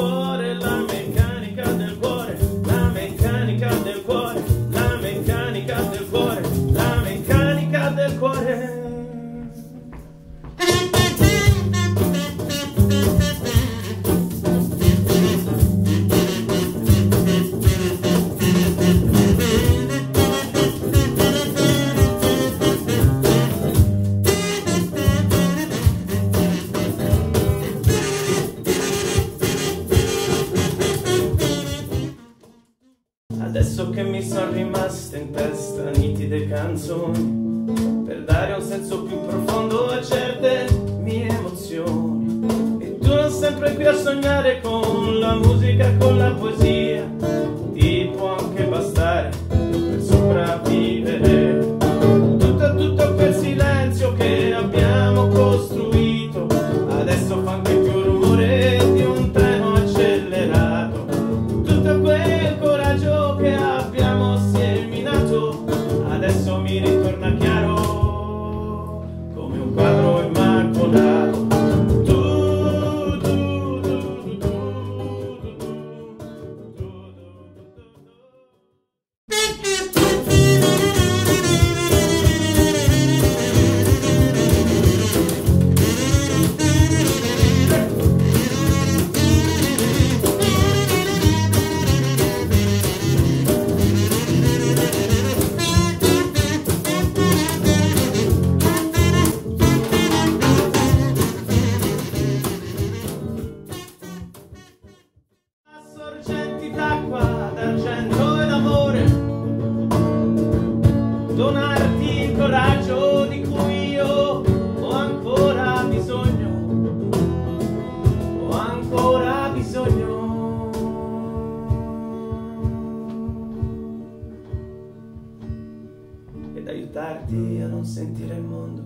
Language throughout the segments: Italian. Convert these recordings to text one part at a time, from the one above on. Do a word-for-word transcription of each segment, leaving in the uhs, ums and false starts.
cuore, la mecánica del cuore, la mecánica del cuore, la mecánica del cuore, la mecánica del cuore. Adesso che mi sono rimaste in testa nitide canzoni, per dare un senso più profondo a certe mie emozioni. E tu non sempre qui a sognare con la musica, con la poesia, ti può anche bastare per sopravvivere. Tutto, tutto quel silenzio che abbiamo costruito, adesso fa anche più rumore di un treno accelerato. Tutto quel coraggio che abbiamo seminato, adesso mi ritorna chiaro come un quadro immacolato. Donarti il coraggio di cui io ho ancora bisogno, ho ancora bisogno. Ed aiutarti a non sentire il mondo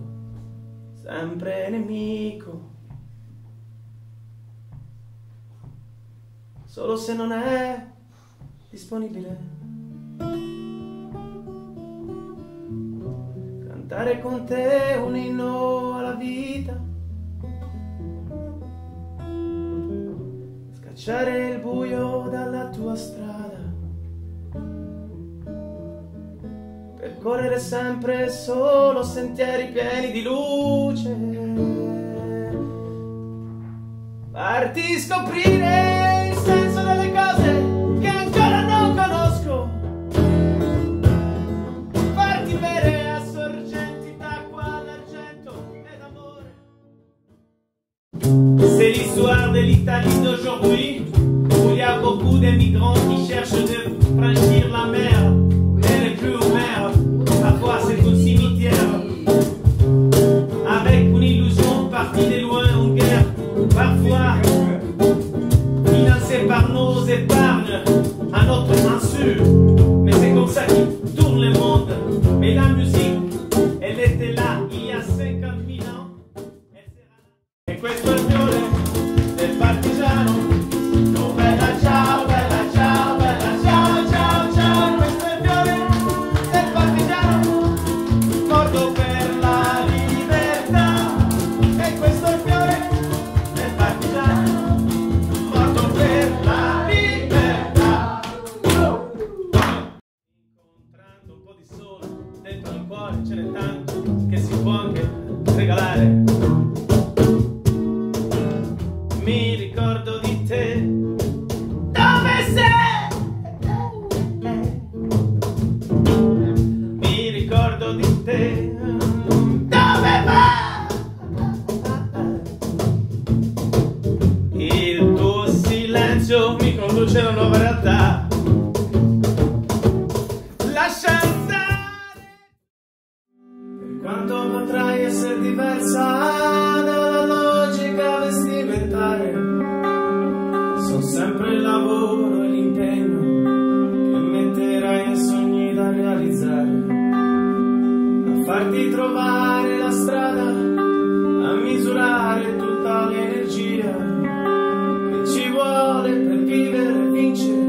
sempre nemico, solo se non è disponibile. Cantare con te un inno alla vita, scacciare il buio dalla tua strada, percorrere sempre solo sentieri pieni di luce, farti scoprire il senso delle cose che ancora non conosco, farti vedere. C'est l'histoire de l'Italie d'aujourd'hui, où il y a beaucoup de migrants qui cherchent de franchir la mer. Elle n'est plus mer, parfois c'est un cimetière. Avec une illusion partie de loin en guerre, parfois financée par nos épargnes, à notre insu. Mais c'est comme ça qu'il tourne le monde. Mais la musique, elle était là il y a cinquantamila ans. E questo è il fiore del partigiano. Oh bella ciao, bella ciao, bella ciao, ciao, ciao. Questo è il fiore del partigiano, morto per la libertà. E questo è il fiore del partigiano, morto per la libertà. Incontrando un po' di sole dentro il cuore, ce n'è tanto che si può anche regalare. Mi ricordo di te. Dove sei? Mi ricordo di te. Dove vai? Il tuo silenzio mi conduce a una nuova realtà. Lascia andare. Per quanto potrai essere diversa dalla logica vestimentare, sono sempre il lavoro e l'impegno che metterai a sogni da realizzare, a farti trovare la strada, a misurare tutta l'energia che ci vuole per vivere e vincere.